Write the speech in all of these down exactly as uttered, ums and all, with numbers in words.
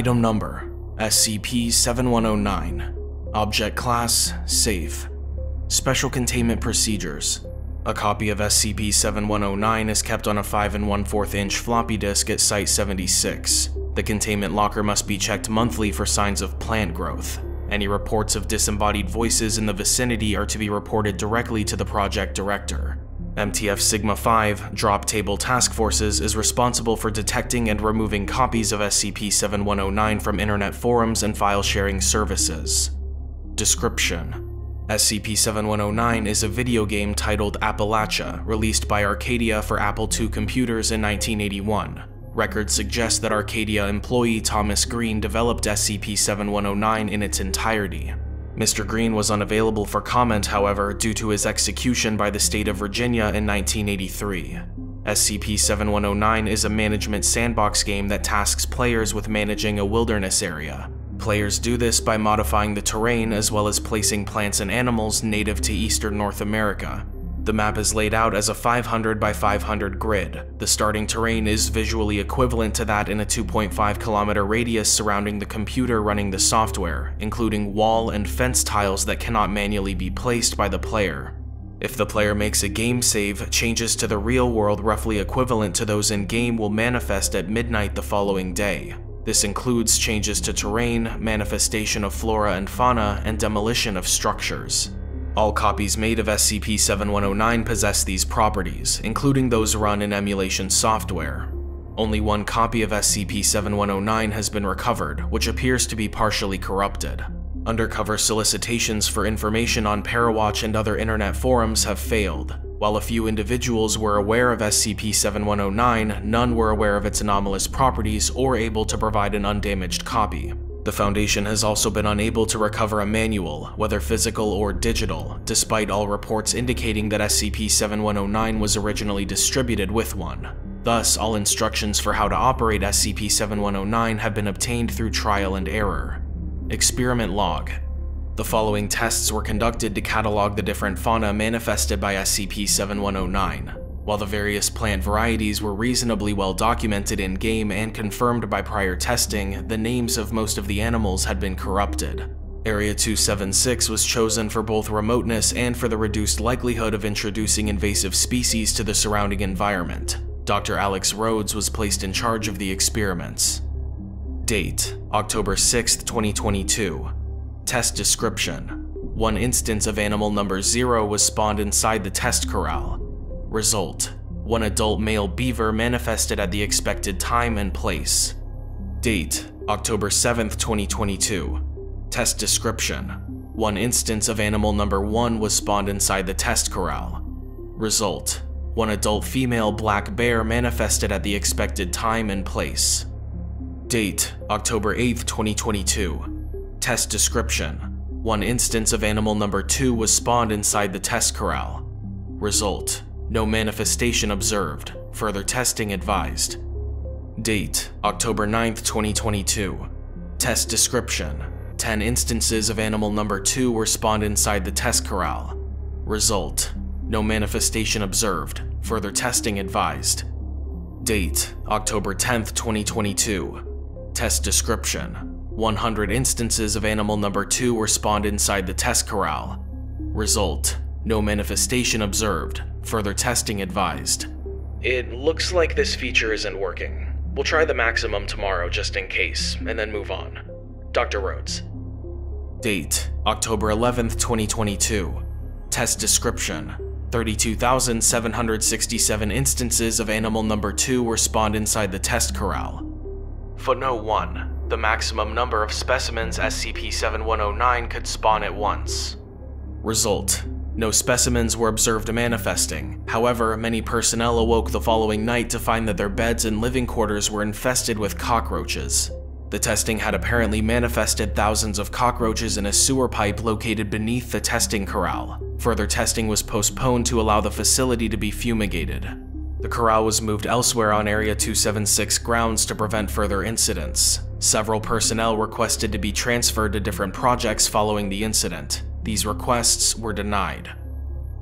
Item Number: S C P seventy-one oh nine. Object Class: Safe. Special Containment Procedures: a copy of S C P seventy-one oh nine is kept on a five and one fourth inch floppy disk at Site seventy-six. The containment locker must be checked monthly for signs of plant growth. Any reports of disembodied voices in the vicinity are to be reported directly to the project director. M T F Sigma five, Drop Table Task Forces, is responsible for detecting and removing copies of S C P seventy-one oh nine from internet forums and file-sharing services. Description: S C P seventy-one oh nine is a video game titled Appalachia, released by Arcadia for Apple two computers in nineteen eighty-one. Records suggest that Arcadia employee Thomas Green developed S C P seventy-one oh nine in its entirety. Mister Green was unavailable for comment, however, due to his execution by the state of Virginia in nineteen eighty-three. S C P seventy-one oh nine is a management sandbox game that tasks players with managing a wilderness area. Players do this by modifying the terrain as well as placing plants and animals native to eastern North America. The map is laid out as a five hundred by five hundred grid. The starting terrain is visually equivalent to that in a two point five kilometer radius surrounding the computer running the software, including wall and fence tiles that cannot manually be placed by the player. If the player makes a game save, changes to the real world roughly equivalent to those in game will manifest at midnight the following day. This includes changes to terrain, manifestation of flora and fauna, and demolition of structures. All copies made of S C P seventy-one oh nine possess these properties, including those run in emulation software. Only one copy of S C P seventy-one oh nine has been recovered, which appears to be partially corrupted. Undercover solicitations for information on ParaWatch and other internet forums have failed. While a few individuals were aware of S C P seventy-one oh nine, none were aware of its anomalous properties or able to provide an undamaged copy. The Foundation has also been unable to recover a manual, whether physical or digital, despite all reports indicating that S C P seventy-one oh nine was originally distributed with one. Thus, all instructions for how to operate S C P seventy-one oh nine have been obtained through trial and error. Experiment Log: the following tests were conducted to catalog the different fauna manifested by S C P seventy-one oh nine. While the various plant varieties were reasonably well documented in-game and confirmed by prior testing, the names of most of the animals had been corrupted. Area two seventy-six was chosen for both remoteness and for the reduced likelihood of introducing invasive species to the surrounding environment. Doctor Alex Rhodes was placed in charge of the experiments. Date: October sixth, twenty twenty-two. Test description: one instance of animal number zero was spawned inside the test corral. Result: one adult male beaver manifested at the expected time and place. Date: October seventh, twenty twenty-two. Test description: one instance of animal number one was spawned inside the test corral. Result: one adult female black bear manifested at the expected time and place. Date: October eighth, twenty twenty-two. Test description: one instance of animal number two was spawned inside the test corral. Result: no manifestation observed. Further testing advised. Date: October ninth, twenty twenty-two. Test description: ten instances of animal number two were spawned inside the test corral. Result: no manifestation observed. Further testing advised. Date: October tenth, twenty twenty-two. Test description: one hundred instances of animal number two were spawned inside the test corral. Result: no manifestation observed. Further testing advised. It looks like this feature isn't working. We'll try the maximum tomorrow just in case, and then move on. Doctor Rhodes. Date: October eleventh, twenty twenty-two. Test description: thirty-two thousand seven hundred sixty-seven instances of animal number two were spawned inside the test corral. Footnote one: the maximum number of specimens S C P seventy-one oh nine could spawn at once. Result: no specimens were observed manifesting. However, many personnel awoke the following night to find that their beds and living quarters were infested with cockroaches. The testing had apparently manifested thousands of cockroaches in a sewer pipe located beneath the testing corral. Further testing was postponed to allow the facility to be fumigated. The corral was moved elsewhere on Area two seventy-six grounds to prevent further incidents. Several personnel requested to be transferred to different projects following the incident. These requests were denied.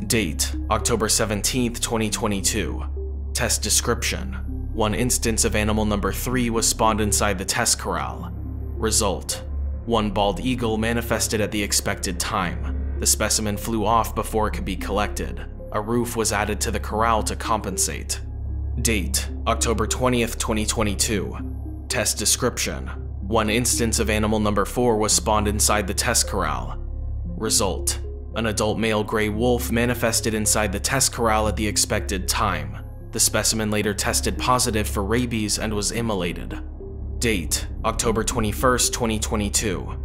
Date: October seventeenth, twenty twenty-two. Test description: one instance of animal number three was spawned inside the test corral. Result: one bald eagle manifested at the expected time. The specimen flew off before it could be collected. A roof was added to the corral to compensate. Date: October twentieth, twenty twenty-two. Test description: one instance of animal number four was spawned inside the test corral. Result: an adult male gray wolf manifested inside the test corral at the expected time. The specimen later tested positive for rabies and was immolated. Date: October twenty-first, twenty twenty-two.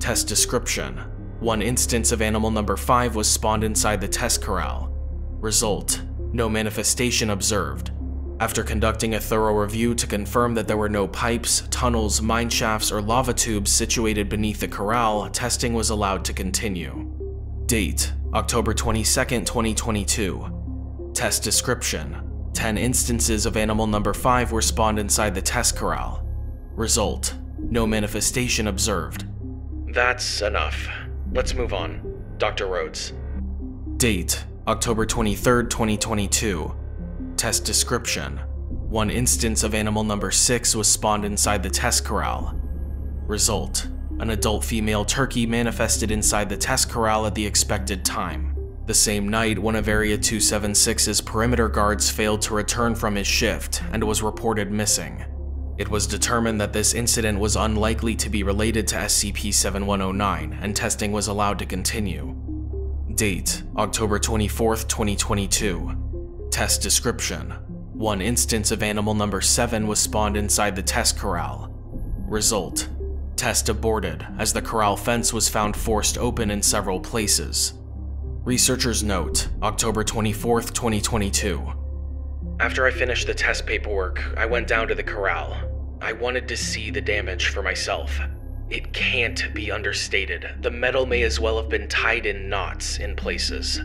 Test description: one instance of animal number five was spawned inside the test corral. Result: no manifestation observed. After conducting a thorough review to confirm that there were no pipes, tunnels, mine shafts, or lava tubes situated beneath the corral, testing was allowed to continue. Date: October twenty-second, twenty twenty-two. Test description: ten instances of animal number five were spawned inside the test corral. Result: no manifestation observed. That's enough. Let's move on. Doctor Rhodes. Date: October twenty-third, twenty twenty-two. Test description: one instance of animal number six was spawned inside the test corral. Result: an adult female turkey manifested inside the test corral at the expected time. The same night, one of Area two seventy-six's perimeter guards failed to return from his shift and was reported missing. It was determined that this incident was unlikely to be related to S C P seventy-one oh nine, and testing was allowed to continue. Date: October twenty-fourth, twenty twenty-two. Test description: one instance of animal number seven was spawned inside the test corral. Result: test aborted, as the corral fence was found forced open in several places. Researchers note: October twenty-fourth, twenty twenty-two. After I finished the test paperwork, I went down to the corral. I wanted to see the damage for myself. It can't be understated. The metal may as well have been tied in knots in places.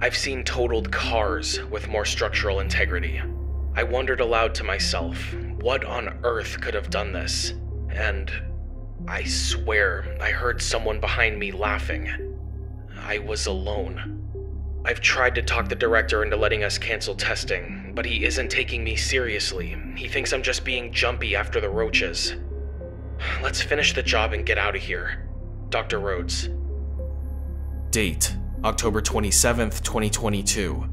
I've seen totaled cars with more structural integrity. I wondered aloud to myself, what on earth could have done this? And I swear I heard someone behind me laughing. I was alone. I've tried to talk the director into letting us cancel testing, but he isn't taking me seriously. He thinks I'm just being jumpy after the roaches. Let's finish the job and get out of here. Doctor Rhodes. Date: October twenty-seventh, twenty twenty-two.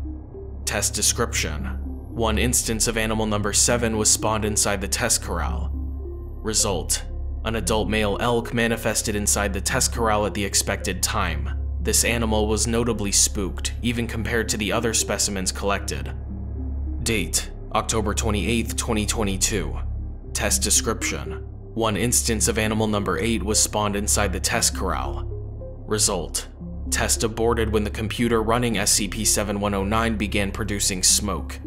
Test description: one instance of animal number seven was spawned inside the test corral. Result: an adult male elk manifested inside the test corral at the expected time. This animal was notably spooked, even compared to the other specimens collected. Date: October twenty-eighth, twenty twenty-two. Test description: one instance of animal number eight was spawned inside the test corral. Result: test aborted when the computer running S C P seventy-one oh nine began producing smoke.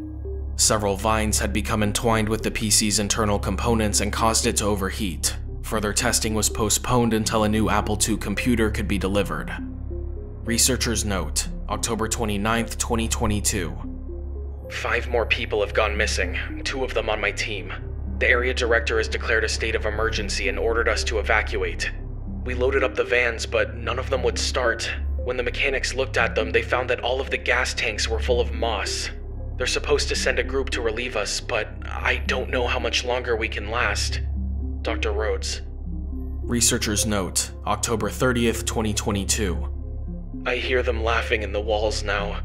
Several vines had become entwined with the P C's internal components and caused it to overheat. Further testing was postponed until a new Apple two computer could be delivered. Researchers note: October twenty-ninth, twenty twenty-two. Five more people have gone missing, two of them on my team. The area director has declared a state of emergency and ordered us to evacuate. We loaded up the vans, but none of them would start. When the mechanics looked at them, they found that all of the gas tanks were full of moss. They're supposed to send a group to relieve us, but I don't know how much longer we can last. Doctor Rhodes. Researchers note: October thirtieth, twenty twenty-two. I hear them laughing in the walls now.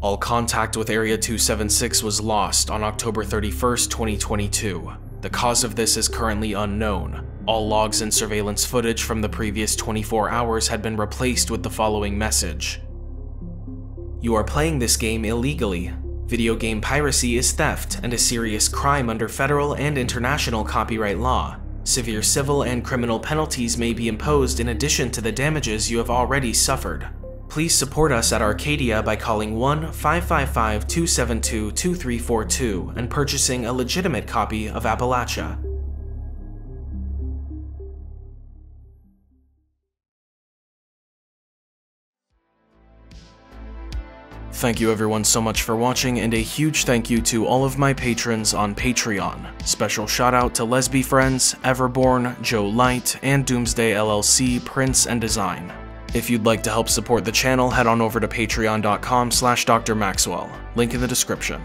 All contact with Area two seventy-six was lost on October thirty-first, twenty twenty-two. The cause of this is currently unknown. All logs and surveillance footage from the previous twenty-four hours had been replaced with the following message: "You are playing this game illegally. Video game piracy is theft and a serious crime under federal and international copyright law. Severe civil and criminal penalties may be imposed in addition to the damages you have already suffered. Please support us at Arcadia by calling one five five five, two seven two, two three four two and purchasing a legitimate copy of Appalachia." Thank you everyone so much for watching, and a huge thank you to all of my patrons on Patreon. Special shout out to Lesby Friends, Everborn, Joe Light, and Doomsday L L C, Prince and Design. If you'd like to help support the channel, head on over to patreon dot com slash Doctor Maxwell, link in the description.